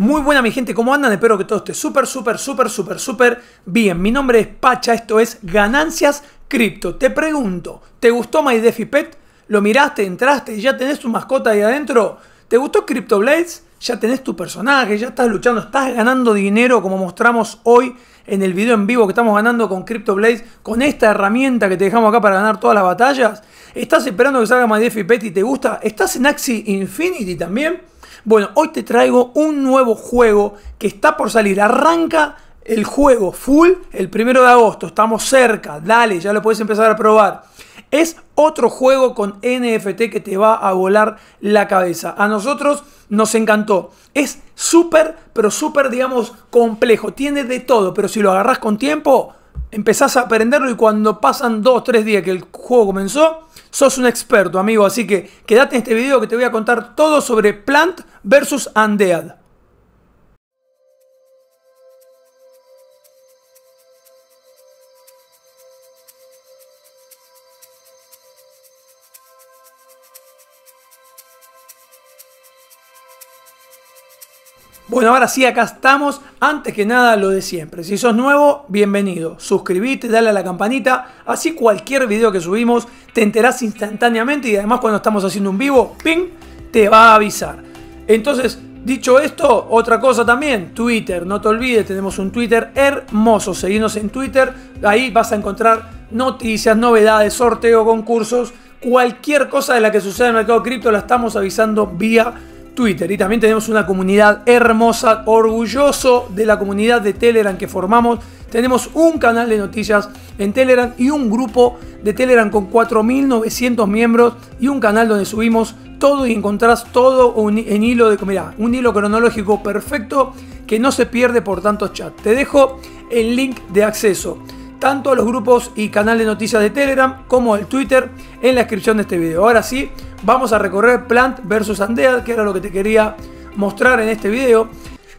Muy buena mi gente, ¿cómo andan? Espero que todo esté súper bien. Mi nombre es Pacha, esto es Ganancias Cripto. Te pregunto, ¿te gustó My Defi Pet? ¿Lo miraste, entraste y ya tenés tu mascota ahí adentro? ¿Te gustó Crypto Blades? Ya tenés tu personaje, ya estás luchando, estás ganando dinero como mostramos hoy en el video en vivo que estamos ganando con Crypto Blades, con esta herramienta que te dejamos acá para ganar todas las batallas. ¿Estás esperando que salga My Defi Pet y te gusta? ¿Estás en Axie Infinity también? Bueno, hoy te traigo un nuevo juego que está por salir. Arranca el juego full el 1 de agosto. Estamos cerca. Dale, ya lo puedes empezar a probar. Es otro juego con NFT que te va a volar la cabeza. A nosotros nos encantó. Es súper, pero súper, digamos, complejo. Tiene de todo, pero si lo agarrás con tiempo, empezás a aprenderlo y cuando pasan 2 o 3 días que el juego comenzó, sos un experto, amigo. Así que quédate en este video que te voy a contar todo sobre Plant versus Undead. Bueno, ahora sí, acá estamos. Antes que nada, lo de siempre. Si sos nuevo, bienvenido. Suscribite, dale a la campanita. Así cualquier video que subimos te enterás instantáneamente y además cuando estamos haciendo un vivo, ¡ping!, te va a avisar. Entonces, dicho esto, otra cosa también, Twitter. No te olvides, tenemos un Twitter hermoso. Seguinos en Twitter. Ahí vas a encontrar noticias, novedades, sorteos, concursos. Cualquier cosa de la que suceda en el mercado cripto la estamos avisando vía Twitter. Y también tenemos una comunidad hermosa, orgulloso de la comunidad de Telegram que formamos. Tenemos un canal de noticias en Telegram y un grupo de Telegram con 4.900 miembros y un canal donde subimos todo y encontrás todo en hilo de, mirá, un hilo cronológico perfecto que no se pierde por tantos chats. Te dejo el link de acceso tanto a los grupos y canal de noticias de Telegram como al Twitter en la descripción de este video. Ahora sí, vamos a recorrer Plant versus Undead, que era lo que te quería mostrar en este video.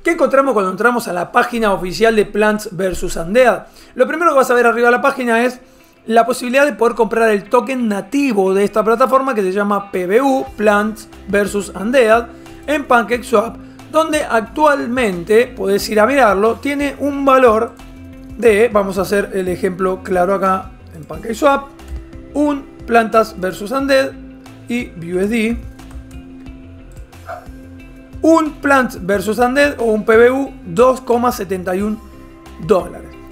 ¿Qué encontramos cuando entramos a la página oficial de Plant versus Undead? Lo primero que vas a ver arriba de la página es la posibilidad de poder comprar el token nativo de esta plataforma que se llama PBU, Plant versus Undead, en PancakeSwap, donde actualmente, podés ir a mirarlo, tiene un valor de, vamos a hacer el ejemplo claro acá en PancakeSwap, un Plantas versus Undead y BUSD, un Plant versus Undead o un PBU, $2.71.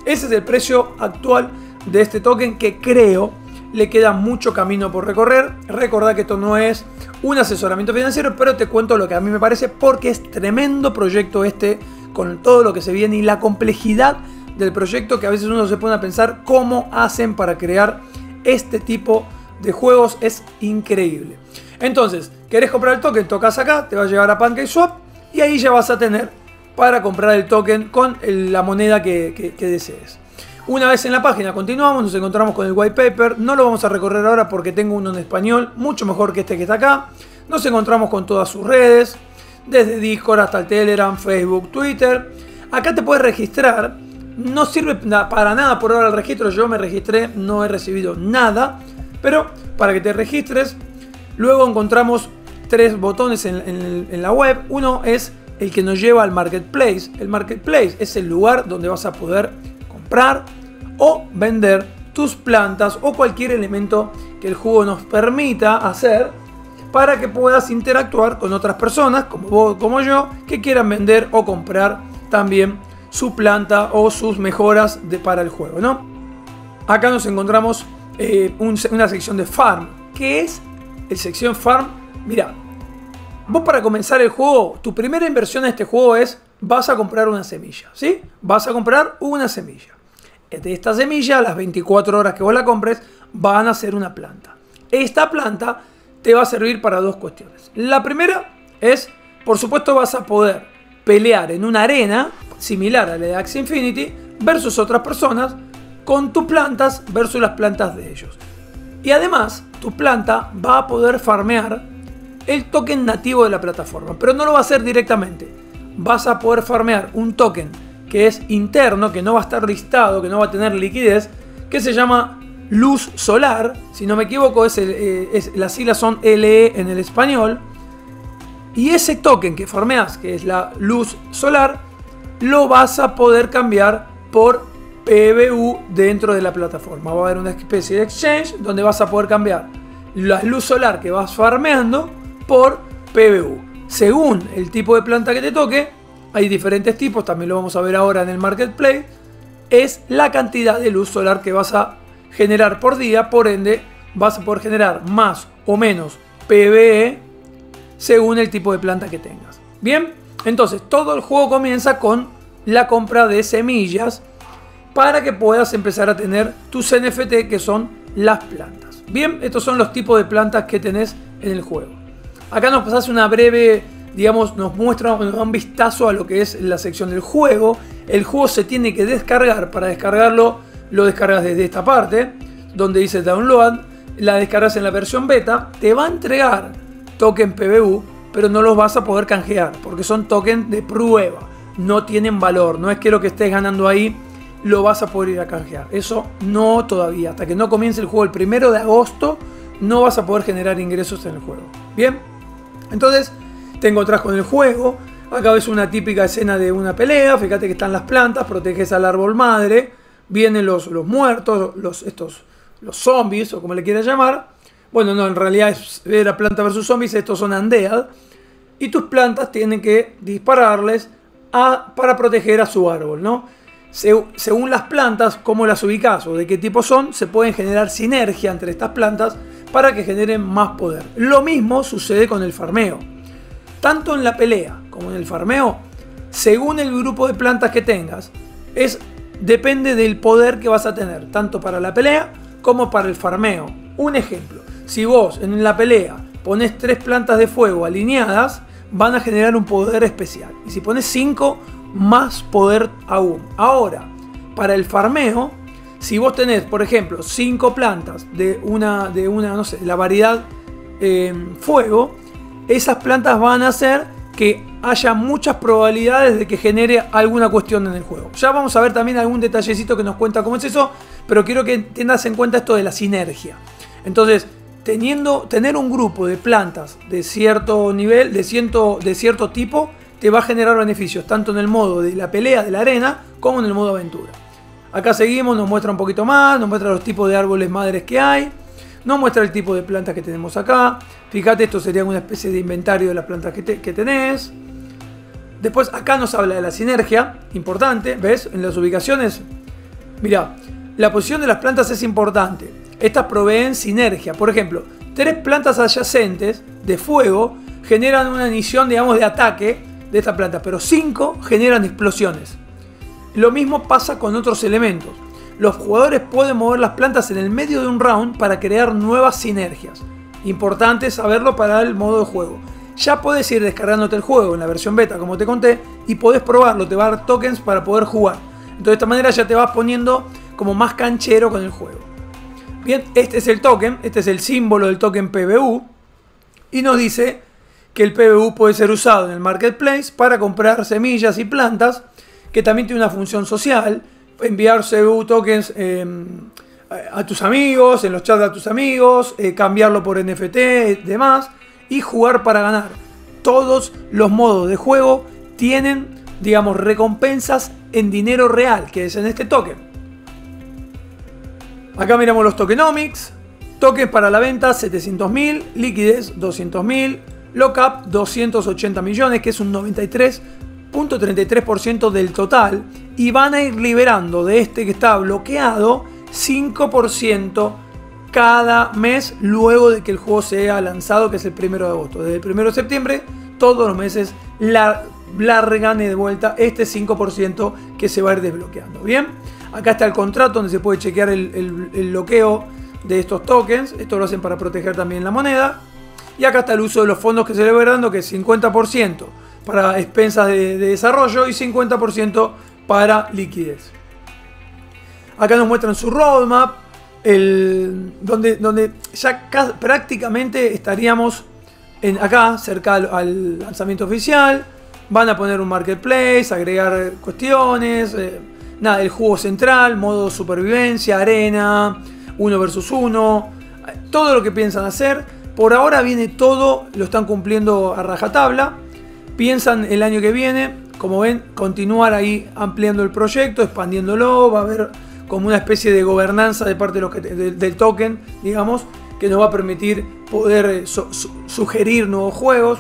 Ese es el precio actual de este token que creo le queda mucho camino por recorrer. Recordá que esto no es un asesoramiento financiero, pero te cuento lo que a mí me parece porque es tremendo proyecto este con todo lo que se viene y la complejidad del proyecto que a veces uno se pone a pensar cómo hacen para crear este tipo de juegos. Es increíble. Entonces, querés comprar el token, tocas acá, te va a llevar a PancakeSwap y ahí ya vas a tener para comprar el token con la moneda que desees. Una vez en la página continuamos, nos encontramos con el white paper, no lo vamos a recorrer ahora porque tengo uno en español, mucho mejor que este que está acá. Nos encontramos con todas sus redes, desde Discord hasta el Telegram, Facebook, Twitter. Acá te puedes registrar. No sirve para nada por ahora el registro. Yo me registré, no he recibido nada. Pero para que te registres, luego encontramos 3 botones en la web. Uno es el que nos lleva al marketplace. El marketplace es el lugar donde vas a poder comprar o vender tus plantas o cualquier elemento que el juego nos permita hacer para que puedas interactuar con otras personas, como vos, como yo, que quieran vender o comprar también su planta o sus mejoras para el juego, ¿no? Acá nos encontramos una sección de farm. ¿Qué es la sección farm? Mirá, vos para comenzar el juego, tu primera inversión en este juego es, vas a comprar una semilla, ¿sí? Vas a comprar una semilla. De esta semilla, las 24 horas que vos la compres, van a ser una planta. Esta planta te va a servir para 2 cuestiones. La primera es, por supuesto, vas a poder pelear en una arena similar a la de Axie Infinity versus otras personas con tus plantas versus las plantas de ellos. Y además, tu planta va a poder farmear el token nativo de la plataforma, pero no lo va a hacer directamente. Vas a poder farmear un token que es interno, que no va a estar listado, que no va a tener liquidez, que se llama luz solar, si no me equivoco, las siglas son LE en el español, Y ese token que formeas, que es la luz solar, lo vas a poder cambiar por PBU dentro de la plataforma. Va a haber una especie de exchange donde vas a poder cambiar la luz solar que vas farmeando por PBU. Según el tipo de planta que te toque, hay diferentes tipos, también lo vamos a ver ahora en el marketplace, es la cantidad de luz solar que vas a generar por día, por ende vas a poder generar más o menos PBE según el tipo de planta que tengas. Bien, entonces todo el juego comienza con la compra de semillas para que puedas empezar a tener tus NFT, que son las plantas. Bien, estos son los tipos de plantas que tenés en el juego. Acá nos pasas una breve, digamos, nos muestra, nos da un vistazo a lo que es la sección del juego. El juego se tiene que descargar. Para descargarlo, lo descargas desde esta parte, donde dice download, la descargas en la versión beta, te va a entregar token PBU, pero no los vas a poder canjear, porque son tokens de prueba, no tienen valor, no es que lo que estés ganando ahí lo vas a poder ir a canjear, eso no todavía, hasta que no comience el juego el 1 de agosto, no vas a poder generar ingresos en el juego. Bien, entonces te encontrás con el juego, acá ves una típica escena de una pelea, fíjate que están las plantas, proteges al árbol madre, vienen los muertos, los zombies o como le quieras llamar. Bueno, no, en realidad era planta versus zombies, estos son undead. Y tus plantas tienen que dispararles para proteger a su árbol, ¿no? Según las plantas, cómo las ubicas o de qué tipo son, se pueden generar sinergia entre estas plantas para que generen más poder. Lo mismo sucede con el farmeo. Tanto en la pelea como en el farmeo, según el grupo de plantas que tengas, depende del poder que vas a tener, tanto para la pelea como para el farmeo. Un ejemplo, si vos en la pelea pones 3 plantas de fuego alineadas, van a generar un poder especial. Y si pones 5, más poder aún. Ahora, para el farmeo, si vos tenés, por ejemplo, 5 plantas de una, no sé, la variedad fuego, esas plantas van a hacer que haya muchas probabilidades de que genere alguna cuestión en el juego. Ya vamos a ver también algún detallecito que nos cuenta cómo es eso, pero quiero que tengas en cuenta esto de la sinergia. Entonces, tener un grupo de plantas de cierto nivel, de cierto tipo, te va a generar beneficios, tanto en el modo de la pelea de la arena, como en el modo aventura. Acá seguimos, nos muestra un poquito más, nos muestra los tipos de árboles madres que hay, nos muestra el tipo de plantas que tenemos acá. Fíjate, esto sería una especie de inventario de las plantas que tenés. Después acá nos habla de la sinergia, importante, ¿ves? En las ubicaciones, mirá, la posición de las plantas es importante. Estas proveen sinergia. Por ejemplo, 3 plantas adyacentes de fuego generan una inhibición, digamos, de ataque de estas plantas, pero 5 generan explosiones. Lo mismo pasa con otros elementos. Los jugadores pueden mover las plantas en el medio de un round para crear nuevas sinergias. Importante saberlo para el modo de juego. Ya podés ir descargándote el juego en la versión beta, como te conté, y podés probarlo, te va a dar tokens para poder jugar. Entonces de esta manera ya te vas poniendo como más canchero con el juego. Bien, este es el token, este es el símbolo del token PBU, y nos dice que el PBU puede ser usado en el marketplace para comprar semillas y plantas, que también tiene una función social, enviar PBU tokens a tus amigos, en los chats a tus amigos, cambiarlo por NFT y demás, y jugar para ganar. Todos los modos de juego tienen, digamos, recompensas en dinero real, que es en este token. Acá miramos los tokenomics, tokens para la venta 700.000, liquidez 200.000, lockup 280 millones, que es un 93.33% del total, y van a ir liberando de este que está bloqueado 5% cada mes luego de que el juego sea lanzado, que es el 1 de agosto. Desde el 1 de septiembre, todos los meses largan de vuelta este 5% que se va a ir desbloqueando. Bien, acá está el contrato donde se puede chequear el bloqueo de estos tokens. Esto lo hacen para proteger también la moneda. Y acá está el uso de los fondos que se le va dando, que es 50% para expensas de desarrollo y 50% para liquidez. Acá nos muestran su roadmap, donde ya prácticamente estaríamos acá, cerca al lanzamiento oficial. Van a poner un marketplace, agregar cuestiones, nada, el juego central, modo supervivencia, arena, 1 versus 1, todo lo que piensan hacer. Por ahora viene todo, lo están cumpliendo a rajatabla. Piensan el año que viene, como ven, continuar ahí ampliando el proyecto, expandiéndolo. Va a haber como una especie de gobernanza de parte de los que, del token, digamos, que nos va a permitir poder sugerir nuevos juegos.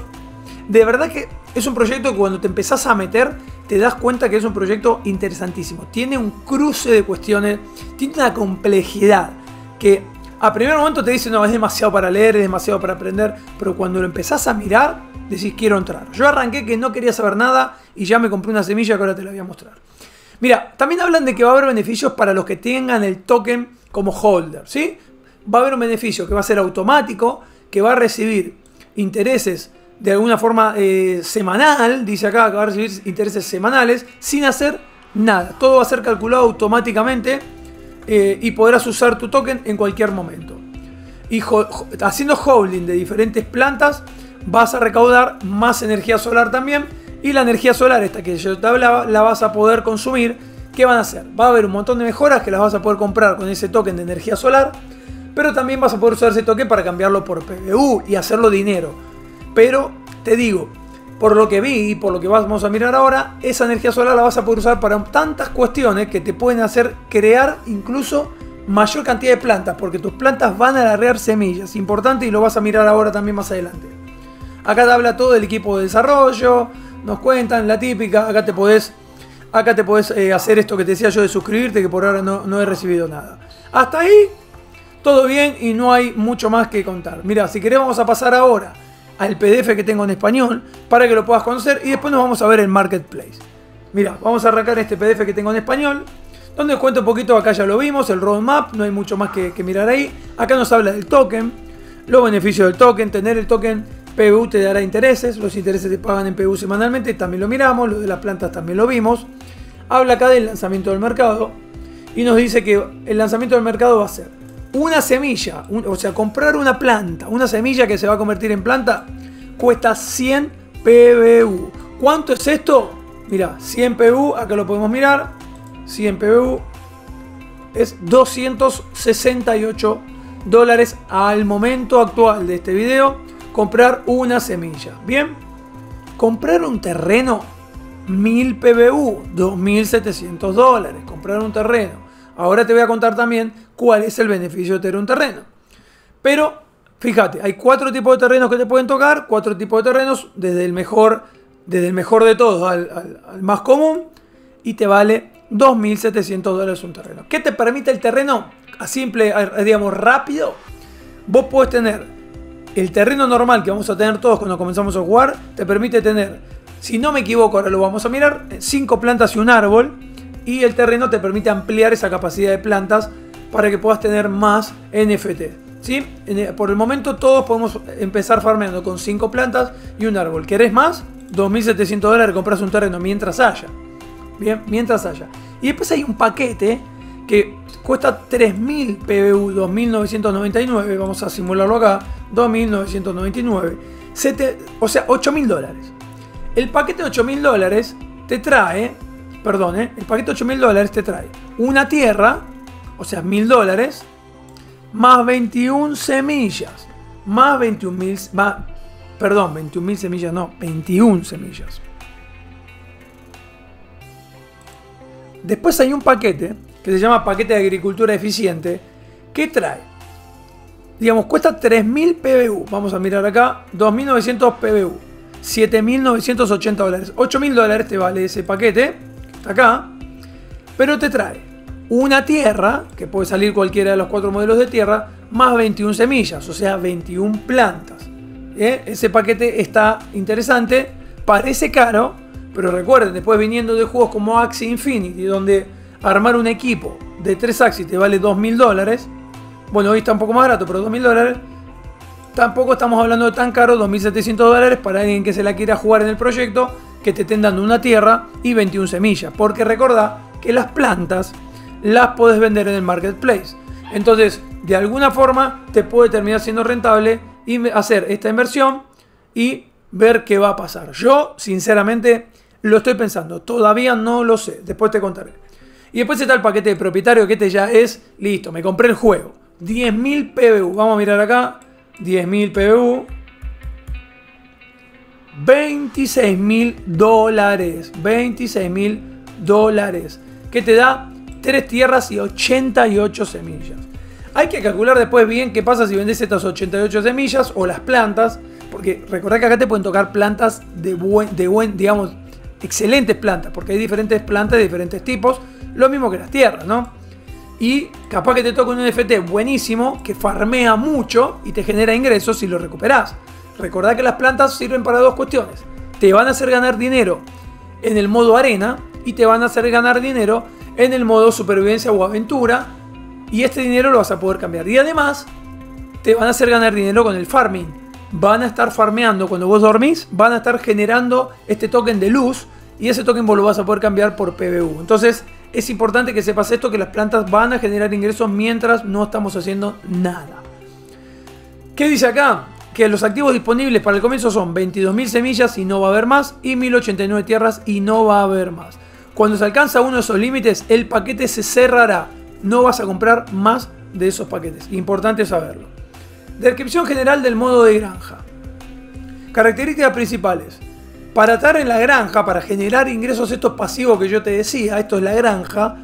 De verdad que es un proyecto que cuando te empezás a meter, te das cuenta que es un proyecto interesantísimo. Tiene un cruce de cuestiones, tiene una complejidad que a primer momento te dicen, no, es demasiado para leer, es demasiado para aprender, pero cuando lo empezás a mirar, decís, quiero entrar. Yo arranqué que no quería saber nada y ya me compré una semilla que ahora te la voy a mostrar. Mira, también hablan de que va a haber beneficios para los que tengan el token como holder, ¿sí? Va a haber un beneficio que va a ser automático, que va a recibir intereses de alguna forma semanal, dice acá, que va a recibir intereses semanales sin hacer nada. Todo va a ser calculado automáticamente y podrás usar tu token en cualquier momento. Y haciendo holding de diferentes plantas vas a recaudar más energía solar también. Y la energía solar, esta que yo te hablaba, la vas a poder consumir. ¿Qué van a hacer? Va a haber un montón de mejoras que las vas a poder comprar con ese token de energía solar. Pero también vas a poder usar ese token para cambiarlo por PBU y hacerlo dinero. Pero te digo, por lo que vi y por lo que vamos a mirar ahora, esa energía solar la vas a poder usar para tantas cuestiones que te pueden hacer crear incluso mayor cantidad de plantas, porque tus plantas van a alargar semillas, importante, y lo vas a mirar ahora también más adelante. Acá te habla todo del equipo de desarrollo, nos cuentan la típica, acá te podés hacer esto que te decía yo de suscribirte, que por ahora no he recibido nada. Hasta ahí, todo bien y no hay mucho más que contar. Mira, si querés vamos a pasar ahora al PDF que tengo en español para que lo puedas conocer y después nos vamos a ver el marketplace. Mira, vamos a arrancar este PDF que tengo en español, donde os cuento un poquito, acá ya lo vimos, el roadmap, no hay mucho más que mirar ahí. Acá nos habla del token, los beneficios del token, tener el token PBU te dará intereses, los intereses te pagan en PBU semanalmente, también lo miramos, lo de las plantas también lo vimos. Habla acá del lanzamiento del mercado y nos dice que el lanzamiento del mercado va a ser una semilla, o sea, comprar una planta, una semilla que se va a convertir en planta, cuesta 100 PBU. ¿Cuánto es esto? Mirá, 100 PBU, acá lo podemos mirar. 100 PBU es $268 al momento actual de este video. Comprar una semilla. Bien, comprar un terreno, 1000 PBU, $2.700. Comprar un terreno. Ahora te voy a contar también cuál es el beneficio de tener un terreno. Pero, fíjate, hay 4 tipos de terrenos que te pueden tocar, 4 tipos de terrenos, desde el mejor de todos al más común, y te vale $2.700 un terreno. ¿Qué te permite el terreno? A simple, digamos, rápido, vos podés tener el terreno normal que vamos a tener todos cuando comenzamos a jugar, te permite tener, si no me equivoco, ahora lo vamos a mirar, 5 plantas y un árbol, y el terreno te permite ampliar esa capacidad de plantas para que puedas tener más NFT, ¿sí? Por el momento todos podemos empezar farmeando con 5 plantas y un árbol. ¿Querés más? $2.700 compras un terreno mientras haya. Bien, mientras haya. Y después hay un paquete que cuesta 3.000 PBU, 2.999, vamos a simularlo acá, 2.999, o sea, $8.000. El paquete de $8.000 te trae... Perdón, el paquete de $8.000 te trae una tierra, o sea, $1.000, más 21 semillas, más 21.000, perdón, 21.000 semillas, no, 21 semillas. Después hay un paquete que se llama paquete de agricultura eficiente, que trae, digamos, cuesta 3.000 PBU, vamos a mirar acá, 2.900 PBU, $7.980, $8.000 te vale ese paquete. Acá, pero te trae una tierra, que puede salir cualquiera de los 4 modelos de tierra, más 21 semillas, o sea, 21 plantas. Ese paquete está interesante, parece caro, pero recuerden, después viniendo de juegos como Axie Infinity, donde armar un equipo de 3 Axie te vale $2.000, bueno, hoy está un poco más barato, pero $2.000, tampoco estamos hablando de tan caro, $2.700 para alguien que se la quiera jugar en el proyecto, que te estén dando una tierra y 21 semillas, porque recordá que las plantas las podés vender en el marketplace, entonces de alguna forma te puede terminar siendo rentable y hacer esta inversión y ver qué va a pasar. Yo sinceramente lo estoy pensando, todavía no lo sé, después te contaré. Y después está el paquete de propietario, que este ya es listo, me compré el juego, 10.000 PBU, vamos a mirar acá, 10.000 PBU. 26.000 dólares. 26.000 dólares. Que te da 3 tierras y 88 semillas. Hay que calcular después bien qué pasa si vendés estas 88 semillas o las plantas. Porque recordá que acá te pueden tocar plantas digamos, excelentes plantas. Porque hay diferentes plantas de diferentes tipos. Lo mismo que las tierras, ¿no? Y capaz que te toca un NFT buenísimo que farmea mucho y te genera ingresos si lo recuperás. Recordá que las plantas sirven para dos cuestiones. Te van a hacer ganar dinero en el modo arena y te van a hacer ganar dinero en el modo supervivencia o aventura. Y este dinero lo vas a poder cambiar. Y además te van a hacer ganar dinero con el farming. Van a estar farmeando cuando vos dormís. Van a estar generando este token de luz. Y ese token vos lo vas a poder cambiar por PBU. Entonces es importante que sepas esto, que las plantas van a generar ingresos mientras no estamos haciendo nada. ¿Qué dice acá? Que los activos disponibles para el comienzo son 22.000 semillas y no va a haber más, y 1.089 tierras y no va a haber más. Cuando se alcanza uno de esos límites, el paquete se cerrará. No vas a comprar más de esos paquetes. Importante saberlo. Descripción general del modo de granja. Características principales. Para atar en la granja, para generar ingresos estos pasivos que yo te decía, esto es la granja,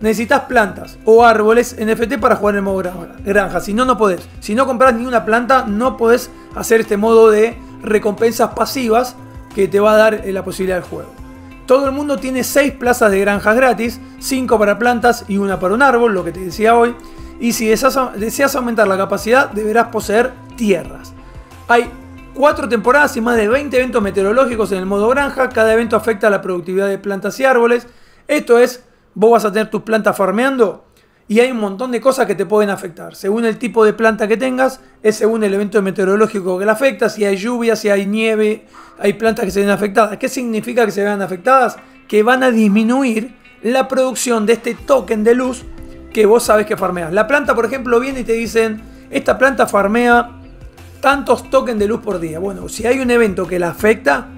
necesitas plantas o árboles NFT para jugar en el modo granja. Si no, no podés. Si no compras ninguna planta, no podés hacer este modo de recompensas pasivas que te va a dar la posibilidad del juego. Todo el mundo tiene 6 plazas de granjas gratis, 5 para plantas y 1 para un árbol, lo que te decía hoy. Y si deseas aumentar la capacidad, deberás poseer tierras. Hay 4 temporadas y más de 20 eventos meteorológicos en el modo granja. Cada evento afecta a la productividad de plantas y árboles. Esto es, vos vas a tener tus plantas farmeando y hay un montón de cosas que te pueden afectar. Según el tipo de planta que tengas, es según el evento meteorológico que la afecta. Si hay lluvia, si hay nieve, hay plantas que se ven afectadas. ¿Qué significa que se vean afectadas? Que van a disminuir la producción de este token de luz que vos sabés que farmeas. La planta, por ejemplo, viene y te dicen, esta planta farmea tantos tokens de luz por día. Bueno, si hay un evento que la afecta,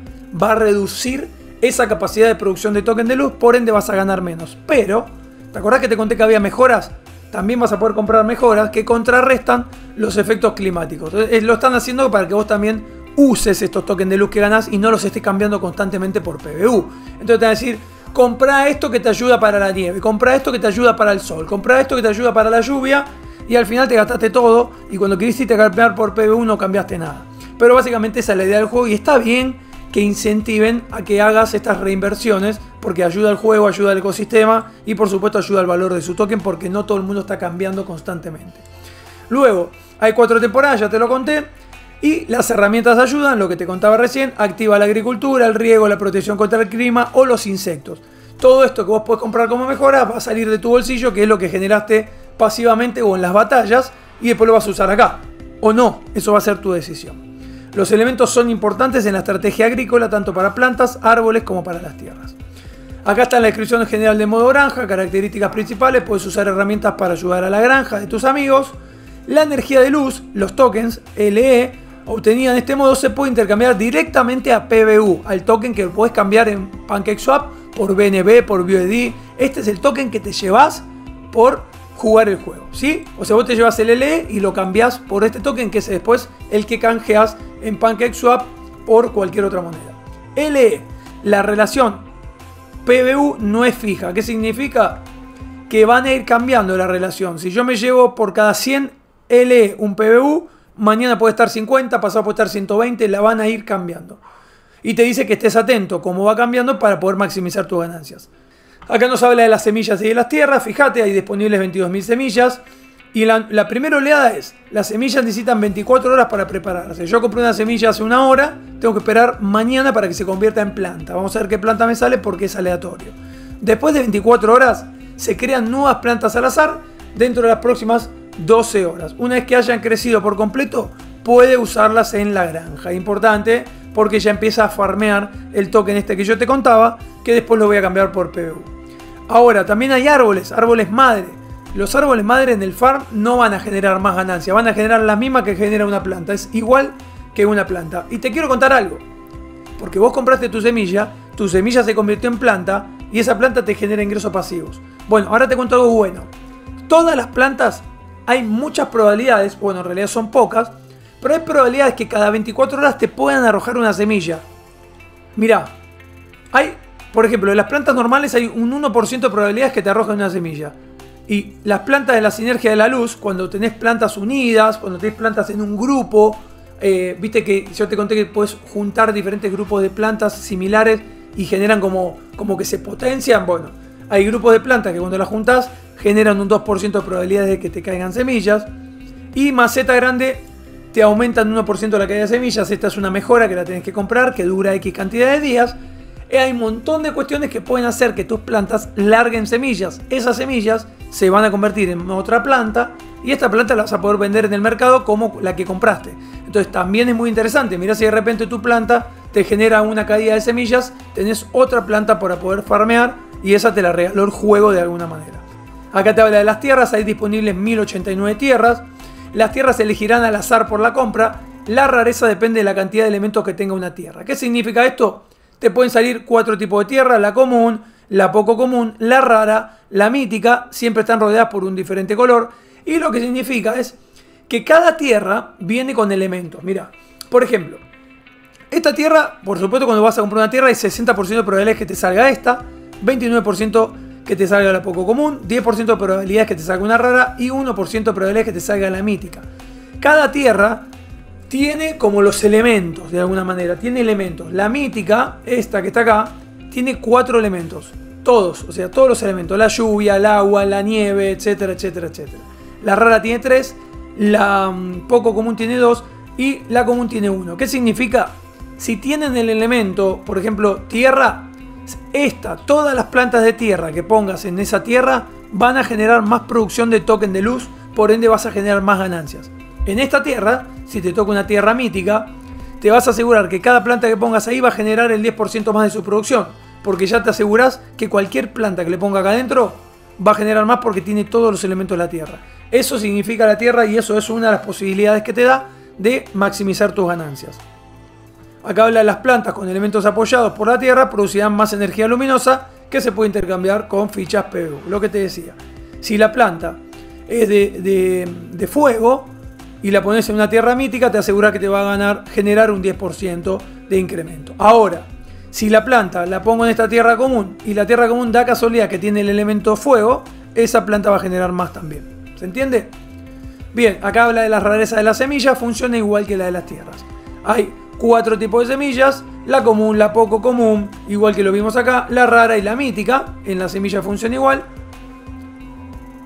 va a reducir esa capacidad de producción de token de luz, por ende vas a ganar menos. Pero, ¿te acordás que te conté que había mejoras? También vas a poder comprar mejoras que contrarrestan los efectos climáticos. Entonces, lo están haciendo para que vos también uses estos tokens de luz que ganás y no los estés cambiando constantemente por PBU. Entonces te van a decir, comprá esto que te ayuda para la nieve, comprá esto que te ayuda para el sol, comprá esto que te ayuda para la lluvia. Y al final te gastaste todo y cuando quisiste cambiar por PBU no cambiaste nada. Pero básicamente esa es la idea del juego y está bien que incentiven a que hagas estas reinversiones porque ayuda al juego, ayuda al ecosistema y por supuesto ayuda al valor de su token porque no todo el mundo está cambiando constantemente. Luego, hay 4 temporadas, ya te lo conté. Y las herramientas ayudan, lo que te contaba recién, activa la agricultura, el riego, la protección contra el clima o los insectos. Todo esto que vos podés comprar como mejora va a salir de tu bolsillo, que es lo que generaste pasivamente o en las batallas, y después lo vas a usar acá, o no, eso va a ser tu decisión. Los elementos son importantes en la estrategia agrícola, tanto para plantas, árboles como para las tierras. Acá está la descripción general de modo granja, características principales, puedes usar herramientas para ayudar a la granja de tus amigos. La energía de luz, los tokens LE, obtenida en este modo, se puede intercambiar directamente a PBU, al token que puedes cambiar en PancakeSwap por BNB, por BUSD. Este es el token que te llevas por jugar el juego, ¿sí? O sea, vos te llevas el LE y lo cambiás por este token que es después el que canjeas en PancakeSwap por cualquier otra moneda. LE, la relación PBU no es fija. ¿Qué significa? Que van a ir cambiando la relación. Si yo me llevo por cada 100 LE un PBU, mañana puede estar 50, pasado puede estar 120, la van a ir cambiando. Y te dice que estés atento cómo va cambiando para poder maximizar tus ganancias. Acá nos habla de las semillas y de las tierras. Fíjate, hay disponibles 22.000 semillas. Y la primera oleada es, las semillas necesitan 24 horas para prepararse. Yo compré una semilla hace 1 hora, tengo que esperar mañana para que se convierta en planta. Vamos a ver qué planta me sale porque es aleatorio. Después de 24 horas se crean nuevas plantas al azar dentro de las próximas 12 horas. Una vez que hayan crecido por completo, puede usarlas en la granja. Importante, porque ya empieza a farmear el token este que yo te contaba, que después lo voy a cambiar por PBU. Ahora, también hay árboles, árboles madre. Los árboles madre en el farm no van a generar más ganancias, van a generar las mismas que genera una planta. Es igual que una planta. Y te quiero contar algo. Porque vos compraste tu semilla se convirtió en planta y esa planta te genera ingresos pasivos. Bueno, ahora te cuento algo bueno. Todas las plantas, hay muchas probabilidades, bueno, en realidad son pocas, pero hay probabilidades que cada 24 horas te puedan arrojar una semilla. Mirá, hay, por ejemplo, en las plantas normales hay un 1% de probabilidades que te arrojen una semilla. Y las plantas de la sinergia de la luz, cuando tenés plantas unidas, cuando tenés plantas en un grupo, viste que yo te conté que puedes juntar diferentes grupos de plantas similares y generan como que se potencian. Bueno, hay grupos de plantas que cuando las juntas generan un 2% de probabilidades de que te caigan semillas. Y maceta grande te aumentan un 1% la caída de semillas. Esta es una mejora que la tenés que comprar, que dura X cantidad de días. Hay un montón de cuestiones que pueden hacer que tus plantas larguen semillas. Esas semillas se van a convertir en otra planta y esta planta la vas a poder vender en el mercado como la que compraste. Entonces también es muy interesante. Mirá si de repente tu planta te genera una caída de semillas, tenés otra planta para poder farmear y esa te la regaló el juego de alguna manera. Acá te habla de las tierras, hay disponibles 1089 tierras. Las tierras se elegirán al azar por la compra. La rareza depende de la cantidad de elementos que tenga una tierra. ¿Qué significa esto? Te pueden salir 4 tipos de tierra, la común, la poco común, la rara, la mítica, siempre están rodeadas por un diferente color. Y lo que significa es que cada tierra viene con elementos. Mirá, por ejemplo, esta tierra, por supuesto cuando vas a comprar una tierra hay 60% de probabilidades que te salga esta, 29% que te salga la poco común, 10% de probabilidades que te salga una rara y 1% de probabilidades que te salga la mítica. Cada tierra tiene como los elementos, de alguna manera, tiene elementos. La mítica, esta que está acá, tiene 4 elementos. Todos, o sea, todos los elementos. La lluvia, el agua, la nieve, etcétera, etcétera, etcétera. La rara tiene 3, la poco común tiene 2 y la común tiene 1. ¿Qué significa? Si tienen el elemento, por ejemplo, tierra, todas las plantas de tierra que pongas en esa tierra van a generar más producción de token de luz, por ende vas a generar más ganancias. En esta tierra, si te toca una tierra mítica, te vas a asegurar que cada planta que pongas ahí va a generar el 10% más de su producción. Porque ya te aseguras que cualquier planta que le ponga acá adentro va a generar más porque tiene todos los elementos de la tierra. Eso significa la tierra y eso es una de las posibilidades que te da de maximizar tus ganancias. Acá habla de las plantas con elementos apoyados por la tierra, producirán más energía luminosa que se puede intercambiar con fichas PBU. Lo que te decía, si la planta es de fuego y la pones en una tierra mítica, te asegura que te va a generar un 10% de incremento. Ahora, si la planta la pongo en esta tierra común y la tierra común da casualidad que tiene el elemento fuego, esa planta va a generar más también. ¿Se entiende? Bien, acá habla de las rarezas de las semillas, funciona igual que la de las tierras. Hay 4 tipos de semillas, la común, la poco común, igual que lo vimos acá, la rara y la mítica, en la semilla funciona igual.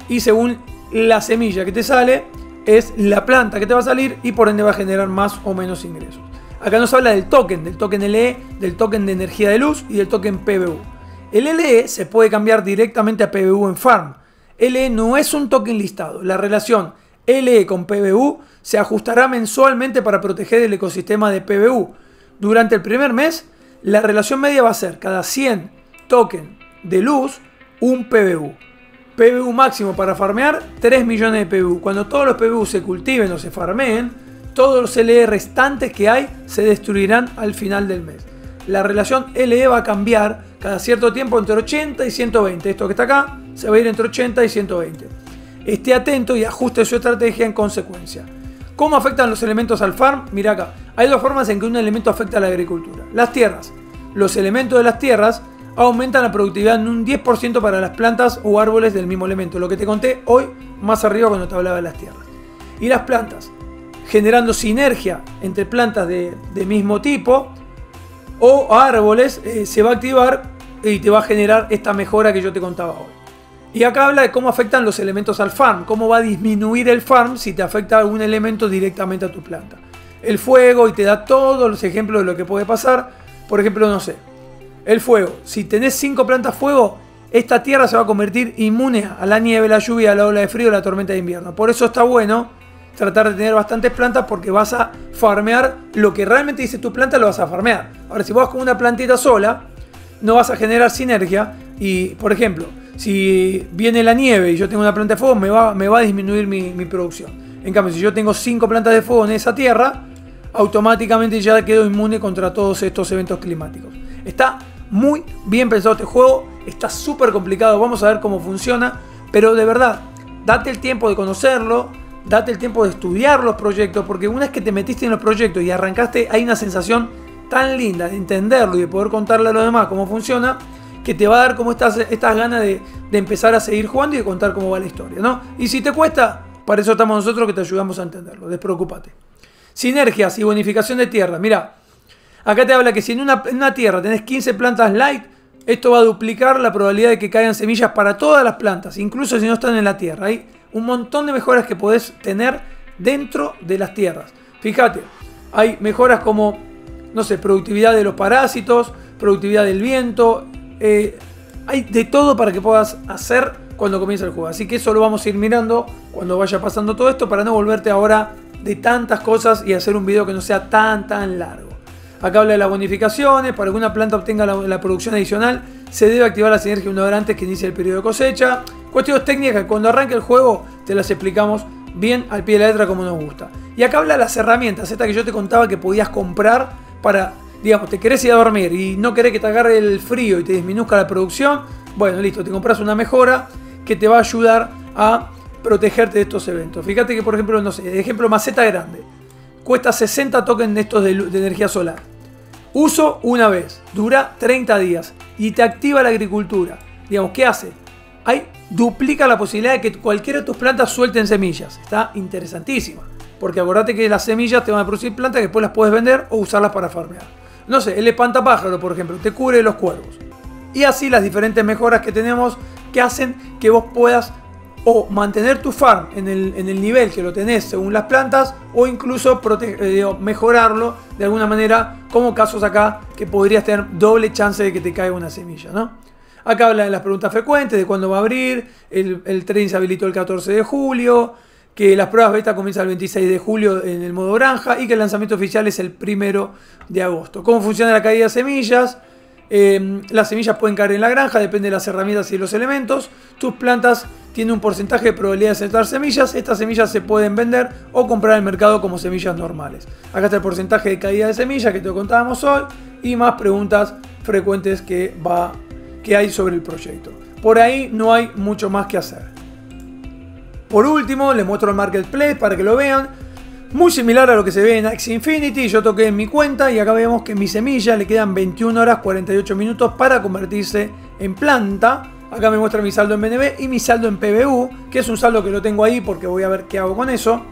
Y según la semilla que te sale, es la planta que te va a salir y por ende va a generar más o menos ingresos. Acá nos habla del token LE, del token de energía de luz y del token PBU. El LE se puede cambiar directamente a PBU en Farm. LE no es un token listado. La relación LE con PBU se ajustará mensualmente para proteger el ecosistema de PBU. Durante el primer mes, la relación media va a ser cada 100 token de luz, un PBU. PBU máximo para farmear, 3 millones de PBU. Cuando todos los PBU se cultiven o se farmeen, todos los LE restantes que hay se destruirán al final del mes. La relación LE va a cambiar cada cierto tiempo entre 80 y 120. Esto que está acá se va a ir entre 80 y 120. Esté atento y ajuste su estrategia en consecuencia. ¿Cómo afectan los elementos al farm? Mirá acá. Hay dos formas en que un elemento afecta a la agricultura. Las tierras. Los elementos de las tierras aumentan la productividad en un 10% para las plantas o árboles del mismo elemento. Lo que te conté hoy más arriba cuando te hablaba de las tierras. Y las plantas, generando sinergia entre plantas de mismo tipo o árboles, se va a activar y te va a generar esta mejora que yo te contaba hoy. Y acá habla de cómo afectan los elementos al farm, cómo va a disminuir el farm si te afecta algún elemento directamente a tu planta. El fuego, y te da todos los ejemplos de lo que puede pasar. Por ejemplo, no sé, el fuego, si tenés 5 plantas fuego, esta tierra se va a convertir inmune a la nieve, la lluvia, la ola de frío, la tormenta de invierno. Por eso está bueno tratar de tener bastantes plantas porque vas a farmear lo que realmente dice tu planta, lo vas a farmear. Ahora, si vas con una plantita sola, no vas a generar sinergia y, por ejemplo, si viene la nieve y yo tengo una planta de fuego, me va a disminuir mi producción. En cambio, si yo tengo 5 plantas de fuego en esa tierra, automáticamente ya quedo inmune contra todos estos eventos climáticos. Está muy bien pensado este juego, está súper complicado, vamos a ver cómo funciona, pero de verdad, date el tiempo de conocerlo, date el tiempo de estudiar los proyectos, porque una vez que te metiste en los proyectos y arrancaste, hay una sensación tan linda de entenderlo y de poder contarle a los demás cómo funciona, que te va a dar como estas ganas de empezar a seguir jugando y de contar cómo va la historia, ¿no? Y si te cuesta, para eso estamos nosotros que te ayudamos a entenderlo, despreocúpate. Sinergias y bonificación de tierra. Mirá, acá te habla que si en una tierra tenés 15 plantas light, esto va a duplicar la probabilidad de que caigan semillas para todas las plantas, incluso si no están en la tierra. Hay un montón de mejoras que podés tener dentro de las tierras. Fíjate, hay mejoras como, no sé, productividad de los parásitos, productividad del viento. Hay de todo para que puedas hacer cuando comienza el juego. Así que eso lo vamos a ir mirando cuando vaya pasando todo esto, para no volverte ahora de tantas cosas y hacer un video que no sea tan largo. Acá habla de las bonificaciones. Para que una planta obtenga la producción adicional, se debe activar la sinergia una hora antes que inicie el periodo de cosecha. Cuestiones técnicas, cuando arranque el juego te las explicamos bien al pie de la letra como nos gusta. Y acá habla de las herramientas, esta que yo te contaba que podías comprar para... Digamos, te querés ir a dormir y no querés que te agarre el frío y te disminuzca la producción. Bueno, listo, te compras una mejora que te va a ayudar a protegerte de estos eventos. Fíjate que, por ejemplo, no sé, ejemplo, maceta grande. Cuesta 60 tokens de estos de energía solar. Uso una vez, dura 30 días y te activa la agricultura. Digamos, ¿qué hace? Ahí duplica la posibilidad de que cualquiera de tus plantas suelten semillas. Está interesantísima. Porque acordate que las semillas te van a producir plantas que después las puedes vender o usarlas para farmear. No sé, el espantapájaro, por ejemplo, te cubre los cuervos. Y así las diferentes mejoras que tenemos que hacen que vos puedas o mantener tu farm en el nivel que lo tenés según las plantas, o incluso mejorarlo de alguna manera, como casos acá que podrías tener doble chance de que te caiga una semilla, ¿no? Acá habla de las preguntas frecuentes, de cuándo va a abrir, el trading se habilitó el 14 de julio, que las pruebas beta comienzan el 26 de julio en el modo granja y que el lanzamiento oficial es el 1 de agosto. ¿Cómo funciona la caída de semillas? Las semillas pueden caer en la granja, depende de las herramientas y los elementos. Tus plantas tienen un porcentaje de probabilidad de aceptar semillas. Estas semillas se pueden vender o comprar al mercado como semillas normales. Acá está el porcentaje de caída de semillas que te contábamos hoy y más preguntas frecuentes que hay sobre el proyecto. Por ahí no hay mucho más que hacer. Por último, les muestro el Marketplace para que lo vean. Muy similar a lo que se ve en Axie Infinity. Yo toqué en mi cuenta y acá vemos que en mi semilla le quedan 21 horas 48 minutos para convertirse en planta. Acá me muestra mi saldo en BNB y mi saldo en PBU, que es un saldo que lo tengo ahí porque voy a ver qué hago con eso.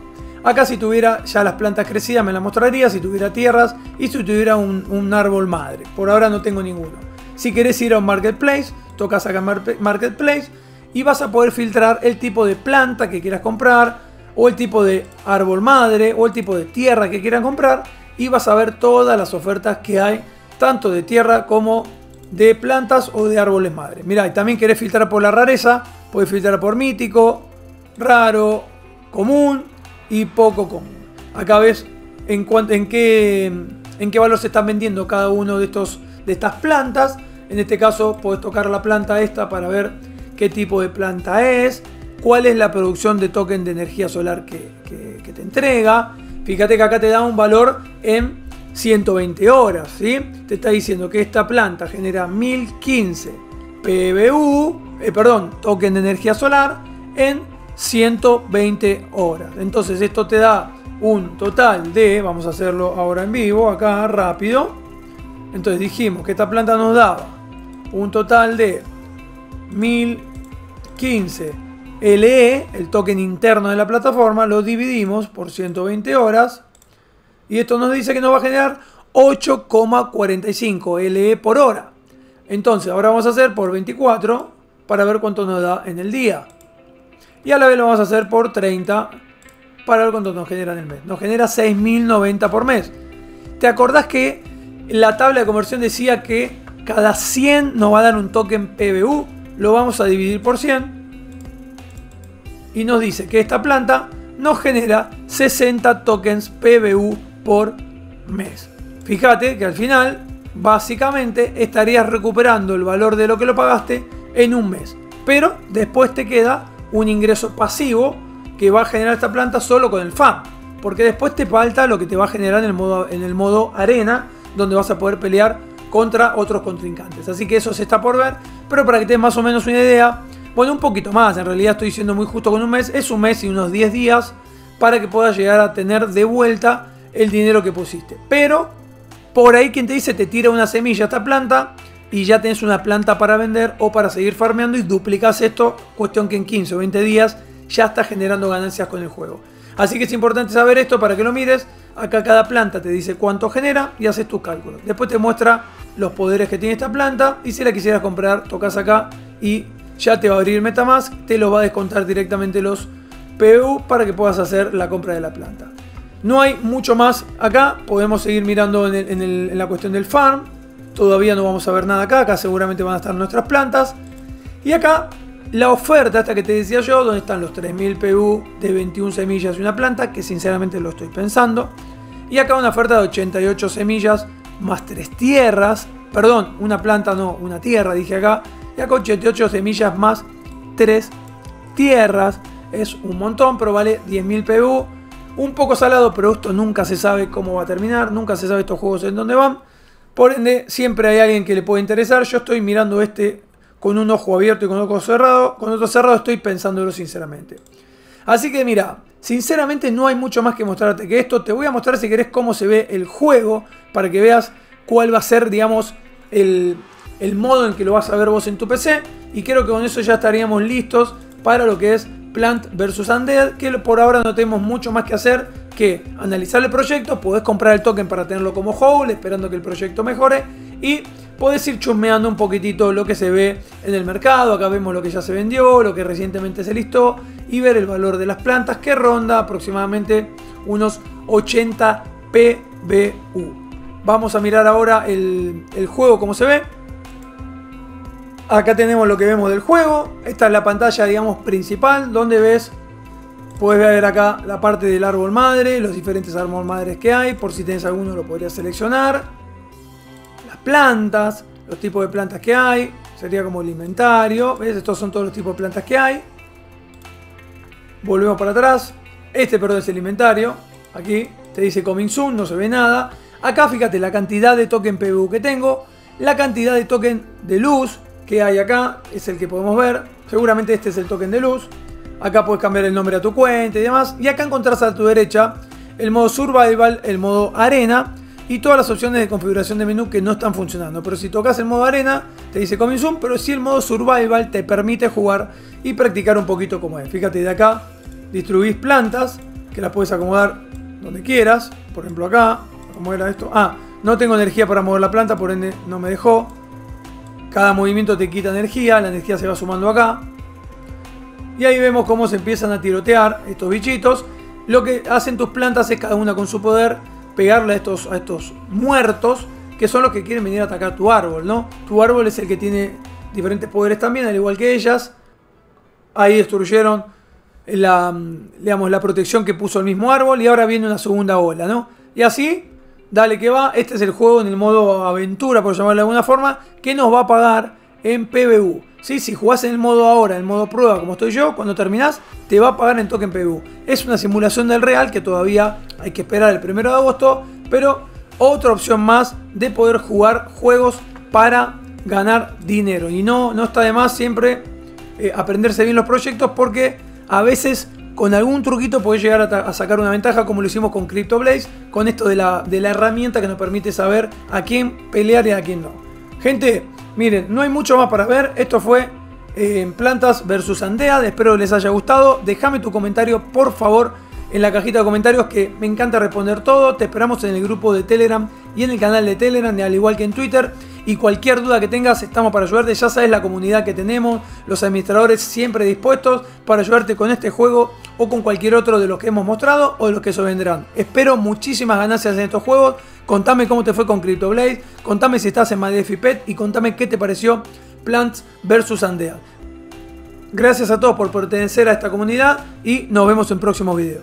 Acá si tuviera ya las plantas crecidas me las mostraría, si tuviera tierras y si tuviera un árbol madre. Por ahora no tengo ninguno. Si querés ir a un Marketplace, tocas acá Marketplace. Y vas a poder filtrar el tipo de planta que quieras comprar, o el tipo de árbol madre, o el tipo de tierra que quieras comprar. Y vas a ver todas las ofertas que hay, tanto de tierra como de plantas o de árboles madre. Mirá, y también querés filtrar por la rareza, puedes filtrar por mítico, raro, común y poco común. Acá ves en qué valor se están vendiendo cada uno de estas plantas. En este caso podés tocar la planta esta para ver qué tipo de planta es, cuál es la producción de token de energía solar que te entrega. Fíjate que acá te da un valor en 120 horas, ¿sí? Te está diciendo que esta planta genera 1015 token de energía solar en 120 horas. Entonces esto te da un total de, vamos a hacerlo ahora en vivo, acá rápido. Entonces dijimos que esta planta nos daba un total de 1015 LE, el token interno de la plataforma, lo dividimos por 120 horas y esto nos dice que nos va a generar 8,45 LE por hora. Entonces ahora vamos a hacer por 24 para ver cuánto nos da en el día, y a la vez lo vamos a hacer por 30 para ver cuánto nos genera en el mes. Nos genera 6.090 por mes. ¿Te acordás que la tabla de conversión decía que cada 100 nos va a dar un token PBU? Lo vamos a dividir por 100 y nos dice que esta planta nos genera 60 tokens PBU por mes. Fíjate que al final, básicamente, estarías recuperando el valor de lo que lo pagaste en un mes. Pero después te queda un ingreso pasivo que va a generar esta planta solo con el farm. Porque después te falta lo que te va a generar en el modo arena, donde vas a poder pelear contra otros contrincantes. Así que eso se está por ver, pero para que tengas más o menos una idea, bueno, un poquito más, en realidad estoy diciendo muy justo con un mes, es un mes y unos 10 días para que puedas llegar a tener de vuelta el dinero que pusiste. Pero por ahí quien te dice te tira una semilla esta planta y ya tenés una planta para vender o para seguir farmeando y duplicas esto, cuestión que en 15 o 20 días ya estás generando ganancias con el juego. Así que es importante saber esto para que lo mires. Acá cada planta te dice cuánto genera y haces tus cálculos. Después te muestra los poderes que tiene esta planta y si la quisieras comprar, tocas acá y ya te va a abrir Metamask, te los va a descontar directamente los PU para que puedas hacer la compra de la planta. No hay mucho más acá, podemos seguir mirando en la cuestión del farm. Todavía no vamos a ver nada acá, acá seguramente van a estar nuestras plantas. Y acá la oferta esta que te decía yo, donde están los 3000 PU de 21 semillas y una planta, que sinceramente lo estoy pensando. Y acá una oferta de 88 semillas más 3 tierras, perdón, una planta no, una tierra dije acá. Y acá 88 semillas más 3 tierras, es un montón, pero vale 10.000 PU. Un poco salado, pero esto nunca se sabe cómo va a terminar, nunca se sabe estos juegos en dónde van. Por ende, siempre hay alguien que le puede interesar. Yo estoy mirando este con un ojo abierto y con otro cerrado. Con otro cerrado estoy pensándolo sinceramente. Así que mira, sinceramente no hay mucho más que mostrarte que esto. Te voy a mostrar si querés cómo se ve el juego para que veas cuál va a ser, digamos, el modo en que lo vas a ver vos en tu PC. Y creo que con eso ya estaríamos listos para lo que es Plant versus Undead, que por ahora no tenemos mucho más que hacer que analizar el proyecto. Podés comprar el token para tenerlo como whole, esperando que el proyecto mejore, y podés ir chusmeando un poquitito lo que se ve en el mercado. Acá vemos lo que ya se vendió, lo que recientemente se listó, y ver el valor de las plantas, que ronda aproximadamente unos 80 PBU. Vamos a mirar ahora el juego como se ve. Acá tenemos lo que vemos del juego. Esta es la pantalla, digamos, principal, donde ves, puedes ver acá la parte del árbol madre, los diferentes árboles madres que hay, por si tenés alguno lo podrías seleccionar. Las plantas, los tipos de plantas que hay, sería como el inventario, ¿ves? Estos son todos los tipos de plantas que hay. Volvemos para atrás, perdón, es el inventario. Aquí te dice coming soon, no se ve nada. Acá fíjate la cantidad de token PBU que tengo, la cantidad de token de luz que hay acá, es el que podemos ver, seguramente este es el token de luz. Acá puedes cambiar el nombre a tu cuenta y demás, y acá encontrás a tu derecha el modo survival, el modo arena y todas las opciones de configuración de menú que no están funcionando, pero si tocas el modo arena te dice coming soon, pero si el modo survival te permite jugar y practicar un poquito como es. Fíjate, de acá distribuís plantas que las puedes acomodar donde quieras, por ejemplo acá. ¿Cómo era esto? Ah, no tengo energía para mover la planta, por ende no me dejó. Cada movimiento te quita energía, la energía se va sumando acá. Y ahí vemos cómo se empiezan a tirotear estos bichitos. Lo que hacen tus plantas es cada una con su poder pegarle a estos muertos, que son los que quieren venir a atacar tu árbol, ¿no? Tu árbol es el que tiene diferentes poderes también, al igual que ellas. Ahí destruyeron la protección que puso el mismo árbol y ahora viene una segunda ola, ¿no? Y así... dale que va. Este es el juego en el modo aventura, por llamarlo de alguna forma, que nos va a pagar en PBU. ¿Sí? Si jugás en el modo ahora, en el modo prueba, como estoy yo, cuando terminás, te va a pagar en token PBU. Es una simulación del real que todavía hay que esperar el 1 de agosto, pero otra opción más de poder jugar juegos para ganar dinero. Y no está de más siempre aprenderse bien los proyectos, porque a veces... con algún truquito podés llegar a sacar una ventaja, como lo hicimos con Crypto Blades, con esto de la herramienta que nos permite saber a quién pelear y a quién no. Gente, miren, no hay mucho más para ver. Esto fue Plantas versus Undead. Espero que les haya gustado. Déjame tu comentario, por favor, en la cajita de comentarios, que me encanta responder todo. Te esperamos en el grupo de Telegram y en el canal de Telegram, al igual que en Twitter. Y cualquier duda que tengas, estamos para ayudarte. Ya sabes la comunidad que tenemos, los administradores siempre dispuestos para ayudarte con este juego o con cualquier otro de los que hemos mostrado o de los que se vendrán. Espero muchísimas ganancias en estos juegos. Contame cómo te fue con Crypto Blades, contame si estás en My Defi Pet y contame qué te pareció Plants vs Undead. Gracias a todos por pertenecer a esta comunidad y nos vemos en próximos videos.